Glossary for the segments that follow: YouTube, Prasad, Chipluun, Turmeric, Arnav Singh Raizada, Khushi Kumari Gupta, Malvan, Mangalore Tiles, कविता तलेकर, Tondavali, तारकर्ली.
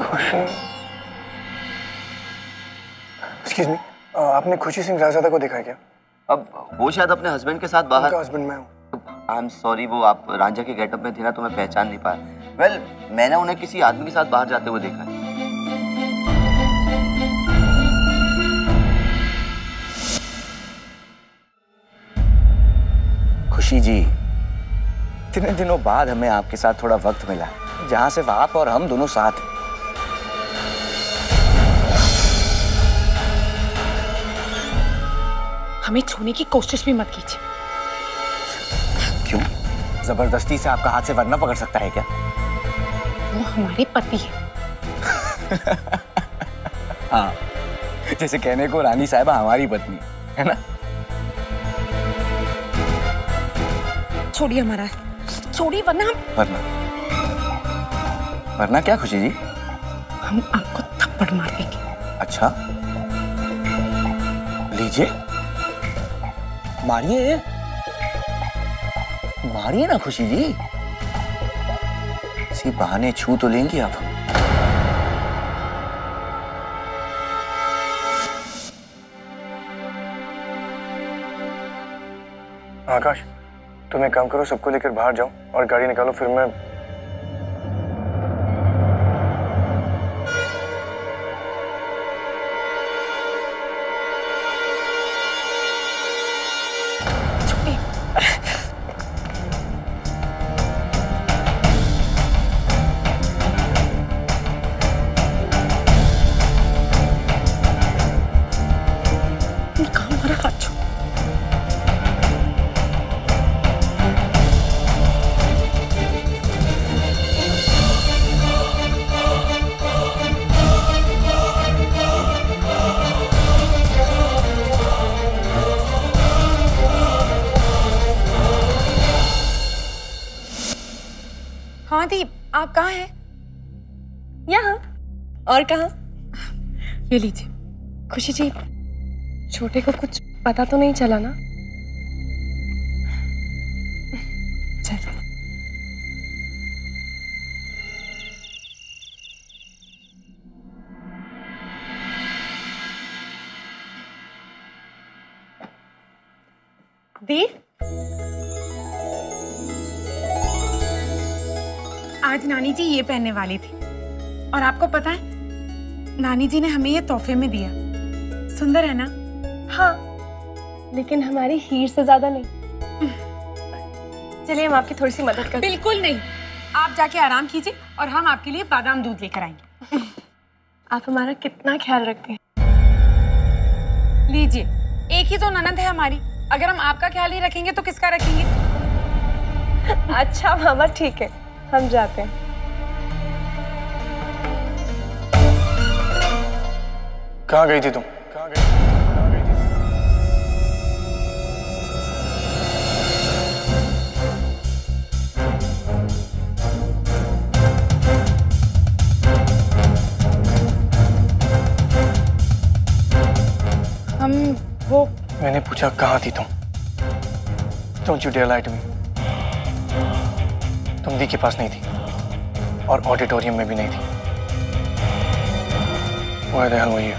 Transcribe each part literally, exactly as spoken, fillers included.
खुशी, excuse me, आपने खुशी सिंह रायज़ादा को देखा है क्या? अब वो शायद अपने हस्बैंड के साथ बाहर। उनका हस्बैंड मैं हूँ। आई एम सॉरी, वो आप रांझा के गेटअप में थे ना तो मैं पहचान नहीं पाया। वेल well, मैंने उन्हें किसी आदमी के साथ बाहर जाते हुए देखा है। खुशी जी, इतने दिनों बाद हमें आपके साथ थोड़ा वक्त मिला जहाँ सिर्फ आप और हम दोनों साथ हैं। हमें छूने की कोशिश भी मत कीजिए। क्यों? जबरदस्ती से आपका हाथ से वरना पकड़ सकता है क्या? वो हमारे पति है। हाँ, जैसे कहने को रानी साहिबा हमारी पत्नी है ना। छोड़िए हमारा, छोड़िए वरना वरना वरना क्या खुशी जी? हम आपको थप्पड़ मार देंगे। अच्छा, लीजिए मारिए, मारिए ना खुशी जी, इसी बहाने छू तो लेंगी आप। आकाश, तुम एक काम करो, सबको लेकर बाहर जाओ और गाड़ी निकालो, फिर मैं। हाँ दीप, आप कहाँ हैं? यहाँ। और कहाँ? ये लीजिए। खुशी जी, छोटे को कुछ पता तो नहीं चला ना? चलो। दीप, आज नानी जी ये पहनने वाली थी और आपको पता है नानी जी ने हमें ये तोहफे में दिया। सुंदर है ना? हाँ, लेकिन हमारी हीर से ज्यादा नहीं। चलिए हम आपकी थोड़ी सी मदद करते हैं। बिल्कुल नहीं, आप जाके आराम कीजिए और हम आपके लिए बादाम दूध लेकर आएंगे। आप हमारा कितना ख्याल रखते हैं। लीजिए, एक ही तो ननद है हमारी, अगर हम आपका ख्याल नहीं रखेंगे तो किसका रखेंगे? अच्छा मामा, ठीक है, हम जाते हैं। कहाँ गई थी तुम? कहाँ गई? कहाँ गई थी? हम वो मैंने पूछा कहाँ थी तुम? Don't you dare lie to me. तुम दी के पास नहीं थी और ऑडिटोरियम में भी नहीं थी। Why the hell were you?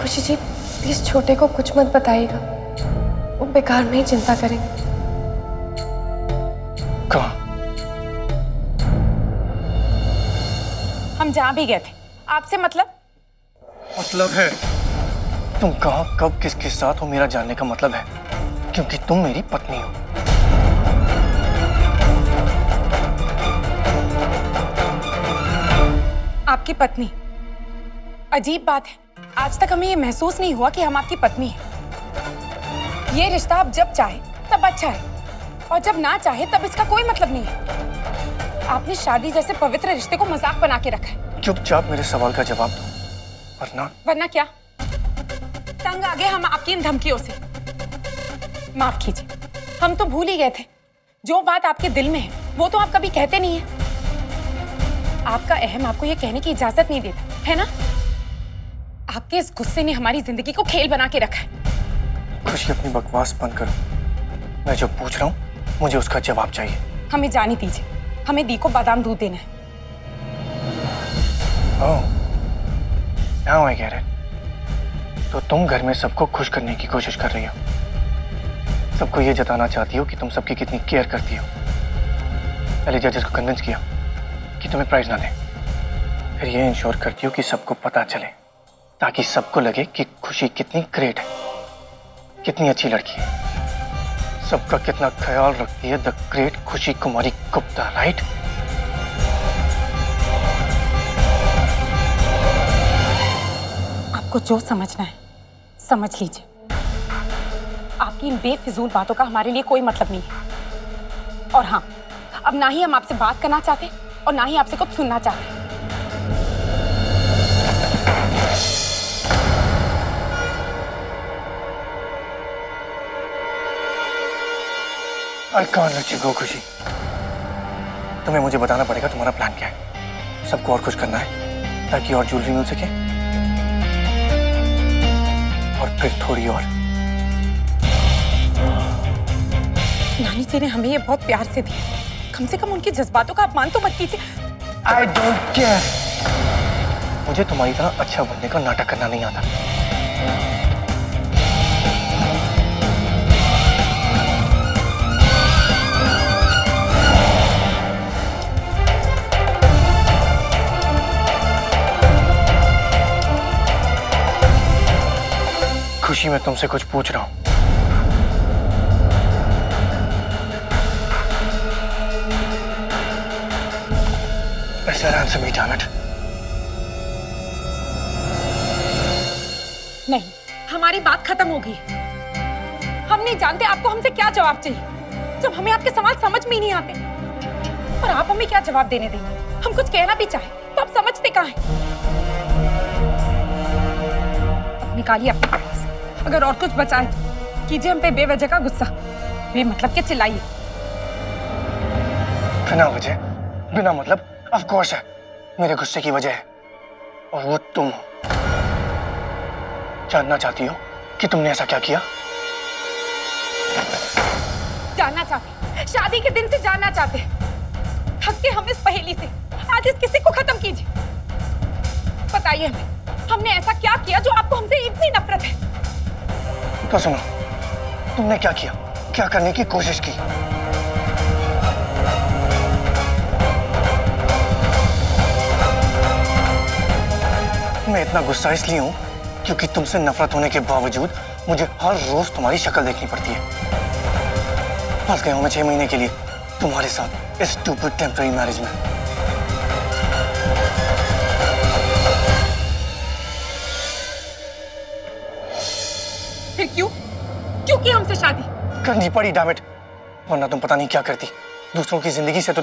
खुशी जी, प्लीज छोटे को कुछ मत बताइएगा, वो बेकार में ही चिंता करेंगे। कहाँ? हम जहाँ भी गए थे। आपसे मतलब? मतलब है तुम कहाँ कब किसके साथ हो मेरा जानने का मतलब है, क्योंकि तुम मेरी पत्नी हो। आपकी पत्नी? अजीब बात है, आज तक हमें ये महसूस नहीं हुआ कि हम आपकी पत्नी हैं। ये रिश्ता आप जब चाहे तब अच्छा है और जब ना चाहे तब इसका कोई मतलब नहीं है। आपने शादी जैसे पवित्र रिश्ते को मजाक बना के रखा है। चुपचाप मेरे सवाल का जवाब दो, वरना वरना क्या? तंग आ गए हम आपकी इन धमकियों से। माफ कीजिए, हम तो भूल ही गए थे। जो बात आपके दिल में है वो तो आप कभी कहते नहीं है। आपका अहम आपको ये कहने की इजाजत नहीं देता है ना। आपके इस गुस्से ने हमारी जिंदगी को खेल बना के रखा है। खुशी, अपनी बकवास बंद करो। मैं जो पूछ रहा हूँ मुझे उसका जवाब चाहिए। हमें जाने दीजिए, हमें दी को बादाम दूध देना है। Oh, now I get it. तो तुम घर में सबको खुश करने की कोशिश कर रही हो, सबको ये जताना चाहती हो कि तुम सबकी कितनी केयर करती हो। पहले जजेस को कन्विंस किया कि तुम्हें प्राइज ना दें, फिर ये इंश्योर करती हो कि सबको पता चले ताकि सबको लगे कि खुशी कितनी ग्रेट है, कितनी अच्छी लड़की है, सबका कितना ख्याल रखती है। द ग्रेट खुशी कुमारी गुप्ता, राइट? आपको जो समझना है समझ लीजिए। आपकी इन बेफिजूल बातों का हमारे लिए कोई मतलब नहीं है। और हाँ, अब ना ही हम आपसे बात करना चाहते और ना ही आपसे कुछ सुनना चाहते। I can't let you go, खुशी। तुम्हें मुझे बताना पड़ेगा तुम्हारा प्लान क्या है। सबको और कुछ करना है ताकि और ज्वेलरी मिल सके, और फिर थोड़ी और। नानी जी ने हमें ये बहुत प्यार से दिया, कम से कम उनके जज्बातों का अपमान तो मत कीजिए। I don't care। मुझे तुम्हारी तरह अच्छा बनने का नाटक करना नहीं आता। खुशी, मैं तुमसे कुछ पूछ रहा हूं। Sir, answer me, damn it. नहीं, हमारी बात खत्म हो गई। हम नहीं जानते आपको हमसे क्या जवाब चाहिए, जब हमें आपके सवाल समझ में ही नहीं आते। पर आप हमें क्या जवाब देने देंगे? हम कुछ कहना भी चाहे तो आप समझते कहाँ हैं? निकालिए अपने पास, अगर और कुछ बचा है कीजिए हम पे बेवजह का गुस्सा, बेमतलब के चिल्लाइए। बिना वजह, बिना मतलब। ऑफ कोर्स है, मेरे गुस्से की वजह है, और वो तुम हो। जानना चाहती हो कि तुमने ऐसा क्या किया? जानना चाहते, शादी के दिन से जानना चाहते। थक के हम इस पहेली से, आज इस किस्से को खत्म कीजिए। बताइए हमें, हमने ऐसा क्या किया जो आपको हमसे इतनी नफरत है? तो सुनो, तुमने क्या किया, क्या करने की कोशिश की? मैं इतना गुस्सा इसलिए हूँ क्योंकि तुमसे नफरत होने के बावजूद मुझे हर रोज तुम्हारी शक्ल देखनी पड़ती है। फंस गया हूँ मैं छह महीने के लिए तुम्हारे साथ इस स्टूपिड टेम्पररी मैरिज में। फिर क्यों क्यों की हमसे शादी करनी पड़ी? डैम इट, वरना तुम पता नहीं क्या करती। दूसरों की जिंदगी से तो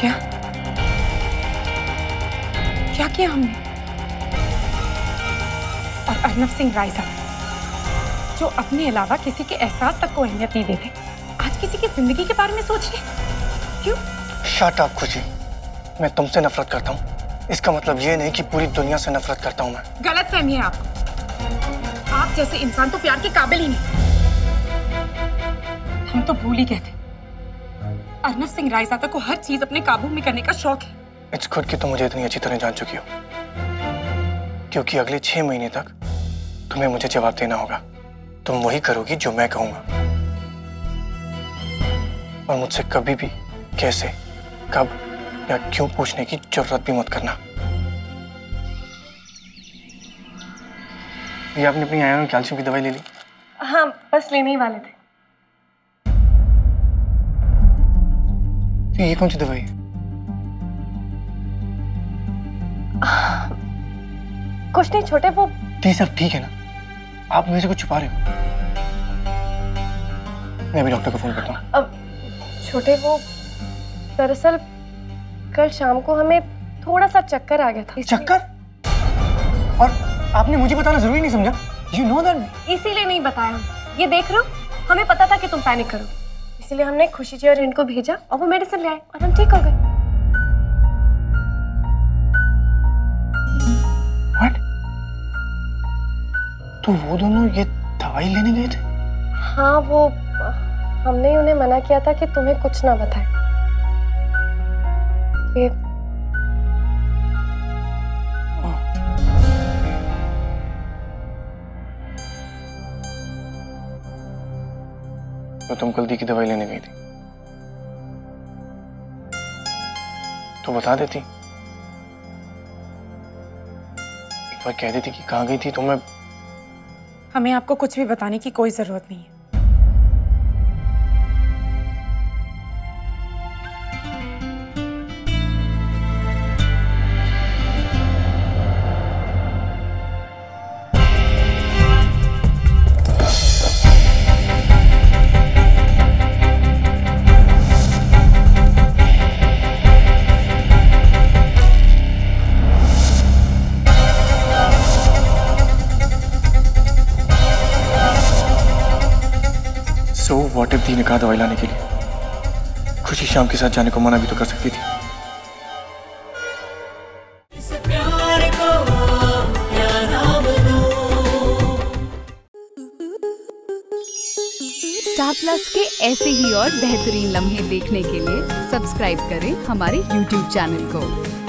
क्या क्या किया हमने? और अर्नव सिंह रायज़ादा, जो अपने अलावा किसी के एहसास तक को अहमियत नहीं देते, आज किसी की जिंदगी के बारे में सोच रहे क्यों? शट अप खुशी, मैं तुमसे नफरत करता हूँ, इसका मतलब ये नहीं कि पूरी दुनिया से नफरत करता हूँ मैं। गलत फहमी है आपको, आप जैसे इंसान तो प्यार के काबिल ही नहीं। हम तो भूल ही गए थे, अर्नव सिंह रायज़ादा को हर चीज अपने काबू में करने का शौक है। इट्स गुड कि तुम मुझे इतनी अच्छी तरह जान चुकी हो, क्योंकि अगले छह महीने तक तुम्हें मुझे जवाब देना होगा। तुम वही करोगी जो मैं कहूंगा, और मुझसे कभी भी कैसे, कब या क्यों पूछने की जरूरत भी मत करना। ये आपने अपनी आयरन कैल्शियम की दवाई ले ली? हाँ, बस लेने ही वाले थे। तो ये कौन सी दवाई है? कुछ नहीं छोटे, वो ये सब ठीक है ना? आप मुझे कुछ छुपा रहे हो? मैं भी डॉक्टर को फोन करता हूँ। अब छोटे, वो दरअसल कल शाम को हमें थोड़ा सा चक्कर आ गया था। चक्कर? और आपने मुझे बताना जरूरी नहीं समझा? You know that? इसीलिए नहीं बताया। ये देख रहे हो, हमें पता था कि तुम पैनिक करोगे, इसीलिए हमने खुशी जी और इनको भेजा और वो मेडिसिन ले आए और हम ठीक हो गए। तो वो दोनों ये दवाई लेने गए थे? हाँ, वो हमने उन्हें मना किया था कि तुम्हें कुछ ना बताए। ये तो तुम कल दी की दवाई लेने गई थी तो बता देती, एक बार कह देती कि कहाँ गई थी तो मैं। हमें आपको कुछ भी बताने की कोई जरूरत नहीं है। So what if दी ने कहा दवाई लाने के लिए? खुशी शाम के साथ जाने को मना भी तो कर सकती थी। स्टार प्लस के ऐसे ही और बेहतरीन लम्हे देखने के लिए सब्सक्राइब करें हमारे यूट्यूब चैनल को।